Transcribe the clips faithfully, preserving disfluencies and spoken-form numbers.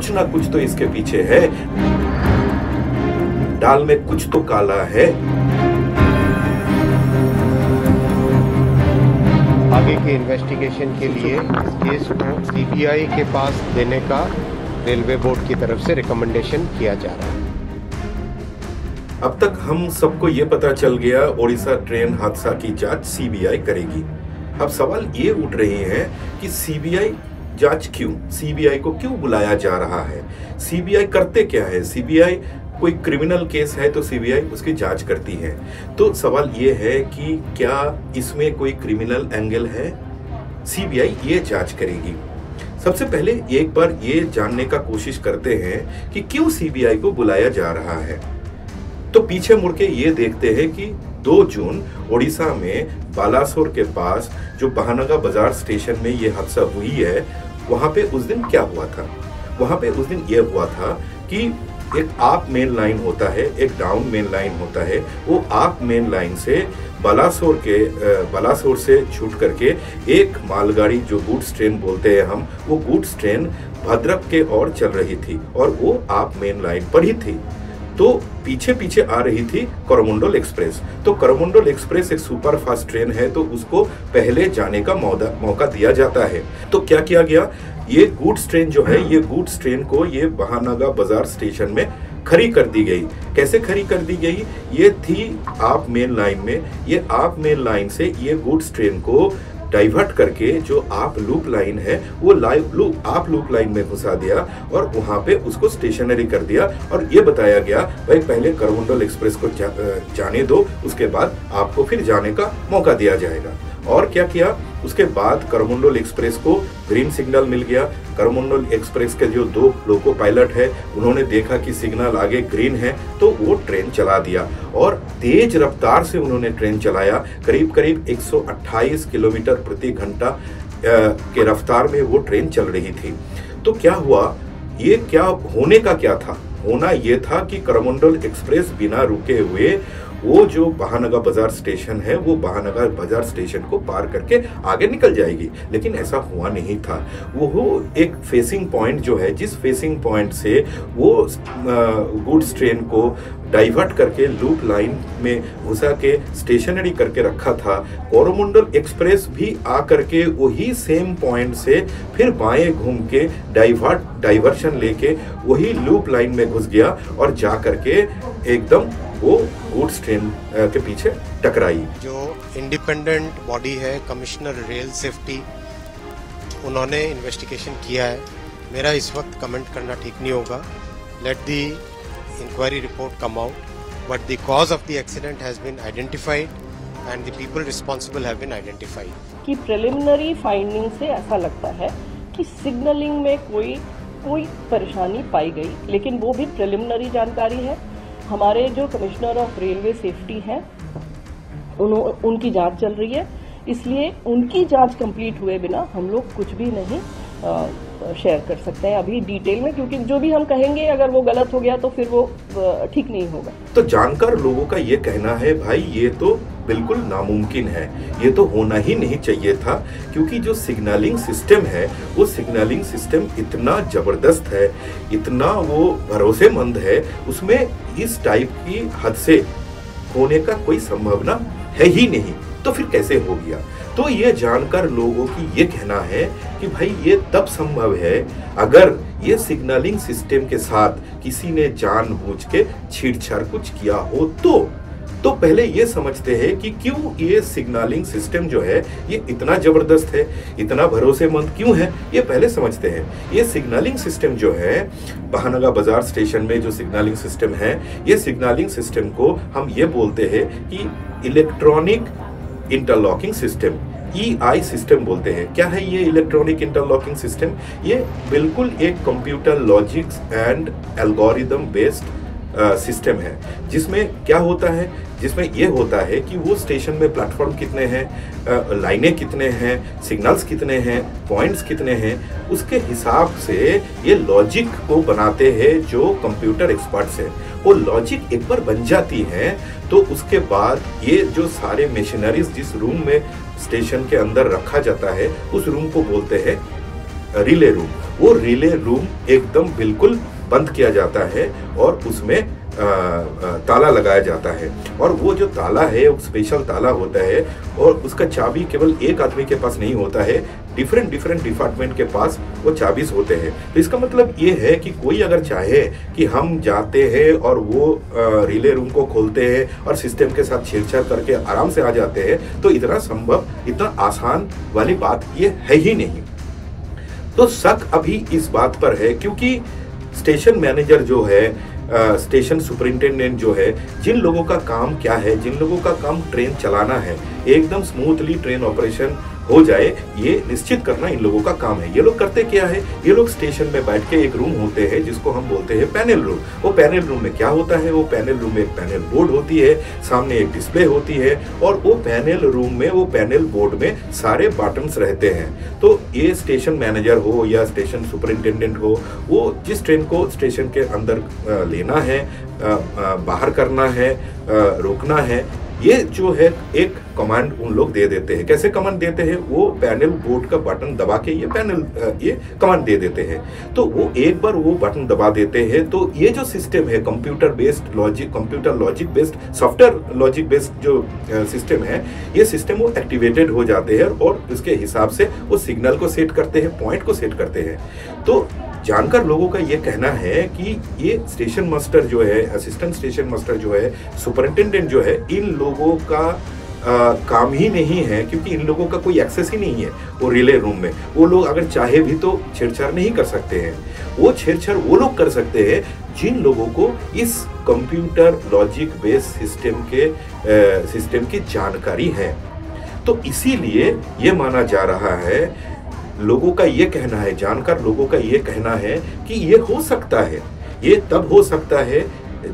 कुछ ना कुछ तो इसके पीछे है। दाल में कुछ तो काला है। आगे के इन्वेस्टिगेशन के लिए इस केस को सीबीआई के पास देने का रेलवे बोर्ड की तरफ से रिकमेंडेशन किया जा रहा है। अब तक हम सबको ये पता चल गया ओडिशा ट्रेन हादसा की जांच सीबीआई करेगी। अब सवाल ये उठ रहे हैं कि सीबीआई जांच क्यों, सीबीआई को क्यों बुलाया जा रहा है, सीबीआई करते क्या है। सीबीआई कोई क्रिमिनल केस है तो सीबीआई उसकी जांच करती है, तो सवाल ये है कि क्या इसमें कोई क्रिमिनल एंगल है। सीबीआई ये जांच करेगी। सबसे पहले एक बार ये जानने का कोशिश करते हैं कि क्यों सीबीआई को बुलाया जा रहा है। तो पीछे मुड़ के ये देखते हैं कि दो जून ओडिशा में बालासोर के पास जो बहानगा बाजार स्टेशन में ये हादसा हुई है, वहाँ पे उस दिन क्या हुआ था। वहाँ पे उस दिन ये हुआ था कि एक आप मेन लाइन होता है, एक डाउन मेन लाइन होता है। वो आप मेन लाइन से बालासोर के बालासोर से छूट करके एक मालगाड़ी जो गुड्स ट्रेन बोलते हैं हम, वो गुड्स ट्रेन भद्रक के ओर चल रही थी और वो आप मेन लाइन पर ही थी। तो पीछे पीछे आ रही थी कोरोमंडल एक्सप्रेस। तो कोरोमंडल एक्सप्रेस एक सुपर फास्ट ट्रेन है, तो उसको पहले जाने का मौका दिया जाता है। तो क्या किया गया, ये गुड्स ट्रेन जो है, ये गुड्स ट्रेन को ये बहानागा बाजार स्टेशन में खड़ी कर दी गई। कैसे खड़ी कर दी गई, ये थी आप मेन लाइन में। ये आप मेन लाइन से ये गुड्स ट्रेन को डाइवर्ट करके जो आप लूप लाइन है वो लाइव लूप आप लूप लाइन में घुसा दिया और वहाँ पे उसको स्टेशनरी कर दिया। और ये बताया गया, भाई पहले कोरोमंडल एक्सप्रेस को जा, जाने दो, उसके बाद आपको फिर जाने का मौका दिया जाएगा। और क्या किया, उसके बाद कोरोमंडल एक्सप्रेस को ग्रीन सिग्नल मिल गया। कोरोमंडल एक्सप्रेस के जो दो लोको पायलट है, उन्होंने देखा कि सिग्नल आगे ग्रीन है, तो वो ट्रेन चला दिया और तेज रफ्तार से उन्होंने ट्रेन चलाया। करीब करीब एक सौ अट्ठाईस किलोमीटर प्रति घंटा के रफ्तार में वो ट्रेन चल रही थी। तो क्या हुआ, ये क्या होने का क्या था, होना ये था कि कोरोमंडल एक्सप्रेस बिना रुके हुए वो जो बहानगा बाजार स्टेशन है, वो बहानगा बाजार स्टेशन को पार करके आगे निकल जाएगी। लेकिन ऐसा हुआ नहीं था। वो एक फेसिंग पॉइंट जो है, जिस फेसिंग पॉइंट से वो गुड्स ट्रेन को डाइवर्ट करके लूप लाइन में घुसा के स्टेशनरी करके रखा था, कोरोमंडल एक्सप्रेस भी आ करके वही सेम पॉइंट से फिर बाएं घूम के डाइवर्ट डाइवर्शन लेके वही लूप लाइन में घुस गया और जा करके एकदम वो गुड्स ट्रेन के पीछे टकराई। जो इंडिपेंडेंट बॉडी है कमिश्नर रेल सेफ्टी, उन्होंने इन्वेस्टिगेशन किया है। मेरा इस वक्त कमेंट करना ठीक नहीं होगा। Let the inquiry report come out, but the cause of the accident has been identified and the people responsible have been identified. कि preliminary finding से ऐसा लगता है कि सिग्नलिंग में कोई कोई परेशानी पाई गई, लेकिन वो भी प्रिलिमिनरी जानकारी है। हमारे जो कमिश्नर ऑफ रेलवे सेफ्टी हैं, उन्होंने उनकी जांच चल रही है, इसलिए उनकी जांच कंप्लीट हुए बिना हम लोग कुछ भी नहीं आ, शेयर कर सकते हैं अभी डिटेल में, क्योंकि जो भी हम कहेंगे अगर वो गलत हो गया तो फिर वो ठीक नहीं होगा। तो जानकार लोगों का ये कहना है, भाई ये तो बिल्कुल नामुमकिन है, ये तो होना ही नहीं चाहिए था, क्योंकि जो सिग्नलिंग सिस्टम है वो सिग्नलिंग सिस्टम इतना जबरदस्त है, इतना वो भरोसेमंद है, उसमें इस टाइप की हादसे होने का कोई संभावना है ही नहीं, तो फिर कैसे हो गया। तो ये जानकार लोगों की ये कहना है कि भाई ये तब संभव है अगर ये सिग्नलिंग सिस्टम के साथ किसी ने जानबूझ के छेड़छाड़ कुछ किया हो। तो तो पहले ये समझते हैं कि क्यों ये सिग्नलिंग सिस्टम जो है ये इतना जबरदस्त है, इतना भरोसेमंद क्यों है, ये पहले समझते हैं। ये सिग्नलिंग सिस्टम जो है बहानगा बाजार स्टेशन में जो सिग्नलिंग सिस्टम है, ये सिग्नलिंग सिस्टम को हम ये बोलते हैं कि electronic interlocking system, E I system बोलते हैं। क्या है ये इलेक्ट्रॉनिक इंटरलॉकिंग सिस्टम, ये बिल्कुल एक computer logics and algorithm based system है, जिसमें क्या होता है, जिसमें यह होता है कि वो स्टेशन में प्लेटफॉर्म कितने हैं, लाइनें कितने हैं, सिग्नल्स कितने हैं, पॉइंट्स कितने हैं, उसके हिसाब से ये लॉजिक को बनाते हैं जो कंप्यूटर एक्सपर्ट्स हैं। वो लॉजिक एक बार बन जाती है तो उसके बाद ये जो सारे मशीनरीज जिस रूम में स्टेशन के अंदर रखा जाता है, उस रूम को बोलते हैं रिले रूम, वो रिले रूम एकदम बिल्कुल बंद किया जाता है और उसमें ताला लगाया जाता है। और वो जो ताला है वो स्पेशल ताला होता है और उसका चाबी केवल एक आदमी के पास नहीं होता है, डिफरेंट डिफरेंट डिपार्टमेंट के पास वो चाबीज होते हैं। तो इसका मतलब ये है कि कोई अगर चाहे कि हम जाते हैं और वो रिले रूम को खोलते हैं और सिस्टम के साथ छेड़छाड़ करके आराम से आ जाते हैं, तो इतना संभव, इतना आसान वाली बात ये है ही नहीं। तो शक अभी इस बात पर है क्योंकि स्टेशन मैनेजर जो है, स्टेशन uh, सुपरिंटेंडेंट जो है, जिन लोगों का काम क्या है, जिन लोगों का काम ट्रेन चलाना है, एकदम स्मूथली ट्रेन ऑपरेशन हो जाए ये निश्चित करना इन लोगों का काम है। ये लोग करते क्या है, ये लोग स्टेशन में बैठ के एक रूम होते हैं जिसको हम बोलते हैं पैनल रूम। वो पैनल रूम में क्या होता है, वो पैनल रूम में एक पैनल बोर्ड होती है, सामने एक डिस्प्ले होती है और वो पैनल रूम में, वो पैनल बोर्ड में सारे बटन्स रहते हैं। तो ये स्टेशन मैनेजर हो या स्टेशन सुपरिंटेंडेंट हो, वो जिस ट्रेन को स्टेशन के अंदर लेना है, बाहर करना है, रोकना है, ये जो है एक कमांड उन लोग दे देते हैं। कैसे कमांड देते हैं, वो पैनल बोर्ड का बटन दबा के ये पैनल ये कमांड दे देते हैं। तो वो एक बार वो बटन दबा देते हैं तो ये जो सिस्टम है, computer based logic, computer logic based, software logic based जो सिस्टम है, ये सिस्टम वो एक्टिवेटेड हो जाते हैं और उसके हिसाब से वो सिग्नल को सेट करते हैं, पॉइंट को सेट करते हैं। तो जानकार लोगों का ये कहना है कि ये स्टेशन मास्टर जो है, असिस्टेंट स्टेशन मास्टर जो है, सुपरिंटेंडेंट जो है, इन लोगों का आ, काम ही नहीं है क्योंकि इन लोगों का कोई एक्सेस ही नहीं है वो रिले रूम में। वो लोग अगर चाहे भी तो छेड़छाड़ नहीं कर सकते हैं। वो छेड़छाड़ वो लोग कर सकते हैं जिन लोगों को इस कंप्यूटर लॉजिक बेस्ड सिस्टम के सिस्टम की जानकारी है। तो इसीलिए ये माना जा रहा है, लोगों का ये कहना है, जानकार लोगों का ये कहना है कि ये हो सकता है, ये तब हो सकता है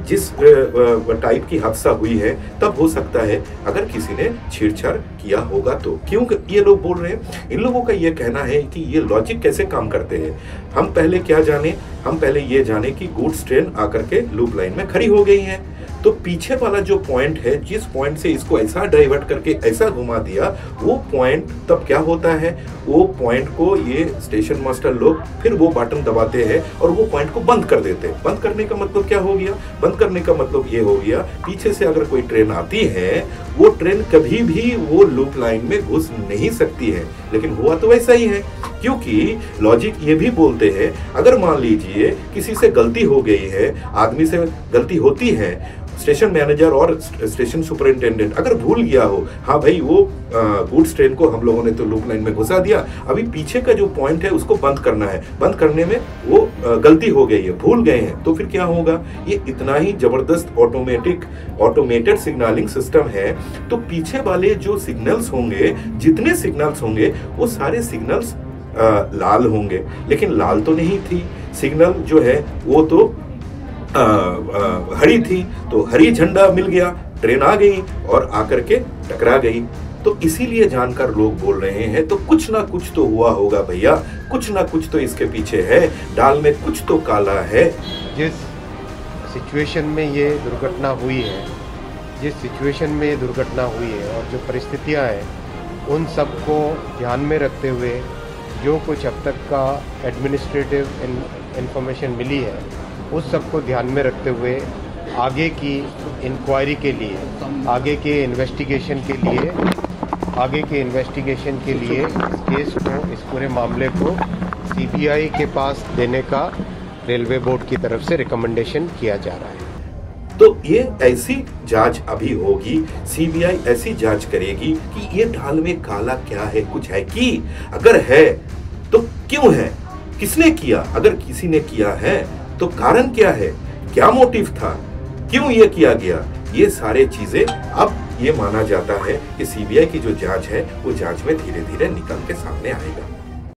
जिस टाइप की हादसा हुई है तब हो सकता है, अगर किसी ने छेड़छाड़ किया होगा तो। क्योंकि ये लोग बोल रहे हैं, इन लोगों का ये कहना है कि ये लॉजिक कैसे काम करते हैं, हम पहले क्या जाने, हम पहले ये जाने कि गुड्स ट्रेन आकर के लूप लाइन में खड़ी हो गई है, तो पीछे वाला जो पॉइंट है, जिस पॉइंट से इसको ऐसा डाइवर्ट करके ऐसा घुमा दिया, वो पॉइंट तब क्या होता है, वो पॉइंट को ये स्टेशन मास्टर लोग फिर वो बटन दबाते हैं और वो पॉइंट को बंद कर देते हैं। बंद करने का मतलब क्या हो गया, बंद करने का मतलब ये हो गया पीछे से अगर कोई ट्रेन आती है वो ट्रेन कभी भी वो लूप लाइन में घुस नहीं सकती है। लेकिन हुआ तो वैसा ही है क्योंकि लॉजिक ये भी बोलते हैं, अगर मान लीजिए किसी से गलती हो गई है, आदमी से गलती होती है, स्टेशन मैनेजर और स्टेशन सुपरिंटेंडेंट अगर भूल गया हो, हाँ भाई वो गुड्स ट्रेन को हम लोगों ने तो लूप लाइन में घुसा दिया, अभी पीछे का जो पॉइंट है उसको बंद करना है, बंद करने में वो आ, गलती हो गई है, भूल गए हैं, तो फिर क्या होगा। ये इतना ही जबरदस्त ऑटोमेटिक ऑटोमेटेड सिग्नलिंग सिस्टम है। तो पीछे वाले जो सिग्नल्स होंगे, जितने सिग्नल्स होंगे वो सारे सिग्नल्स लाल होंगे, लेकिन लाल तो नहीं थी, सिग्नल जो है वो तो आ, आ, हरी थी, तो हरी झंडा मिल गया, ट्रेन आ गई और आकर के टकरा गई। तो इसीलिए जानकार लोग बोल रहे हैं तो कुछ ना कुछ तो हुआ होगा भैया, कुछ ना कुछ तो इसके पीछे है, दाल में कुछ तो काला है। जिस सिचुएशन में ये दुर्घटना हुई है, जिस सिचुएशन में ये दुर्घटना हुई है और जो परिस्थितियाँ हैं, उन सब को ध्यान में रखते हुए जो कुछ अब तक का एडमिनिस्ट्रेटिव इन्फॉर्मेशन मिली है, उस सब को ध्यान में रखते हुए आगे की इंक्वायरी के लिए, आगे के इन्वेस्टिगेशन के लिए, आगे के इन्वेस्टिगेशन के लिए इस केस को, इस पूरे मामले को सीबीआई के पास देने का रेलवे बोर्ड की तरफ से रिकमेंडेशन किया जा रहा है। तो ये ऐसी जांच अभी होगी, सीबीआई ऐसी जांच करेगी कि ये ढाल में काला क्या है, कुछ है कि, अगर है तो क्यों है, किसने किया, अगर किसी ने किया है तो कारण क्या है, क्या मोटिव था, क्यों ये किया गया, ये सारे चीजें अब ये माना जाता है कि सीबीआई की जो जांच है वो जांच में धीरे धीरे निकल के सामने आएगा।